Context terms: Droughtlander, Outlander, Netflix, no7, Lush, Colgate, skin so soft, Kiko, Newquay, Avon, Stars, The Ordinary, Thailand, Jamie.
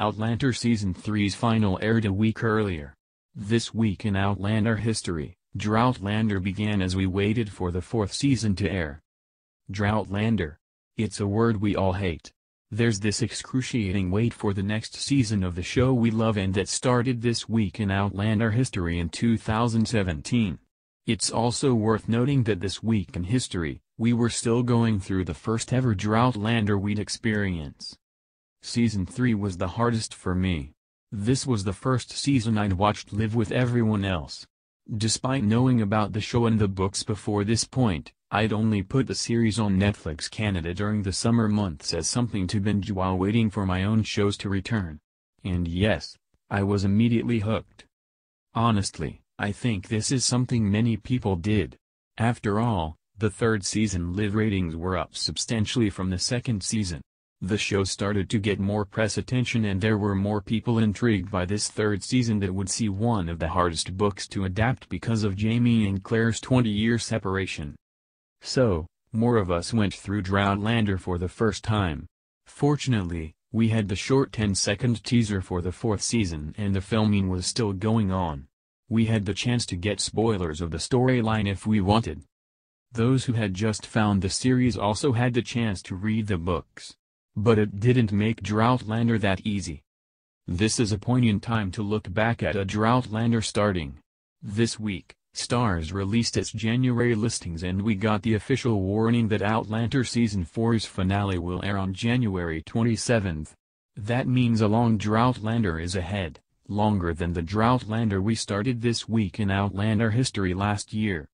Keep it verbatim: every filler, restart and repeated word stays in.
Outlander Season three's final aired a week earlier. This week in Outlander history, Droughtlander began as we waited for the fourth season to air. Droughtlander. It's a word we all hate. There's this excruciating wait for the next season of the show we love and that started this week in Outlander history in two thousand seventeen. It's also worth noting that this week in history, we were still going through the first ever Droughtlander we'd experience. Season three was the hardest for me. This was the first season I'd watched live with everyone else. Despite knowing about the show and the books before this point, I'd only put the series on Netflix Canada during the summer months as something to binge while waiting for my own shows to return. And yes, I was immediately hooked. Honestly, I think this is something many people did. After all, the third season live ratings were up substantially from the second season. The show started to get more press attention and there were more people intrigued by this third season that would see one of the hardest books to adapt because of Jamie and Claire's twenty-year separation. So, more of us went through Droughtlander for the first time. Fortunately, we had the short ten-second teaser for the fourth season and the filming was still going on. We had the chance to get spoilers of the storyline if we wanted. Those who had just found the series also had the chance to read the books. But it didn't make Droughtlander that easy. This is a poignant time to look back at a Droughtlander starting. This week, Stars released its January listings and we got the official warning that Outlander Season four's finale will air on January twenty-seventh. That means a long Droughtlander is ahead, longer than the Droughtlander we started this week in Outlander history last year.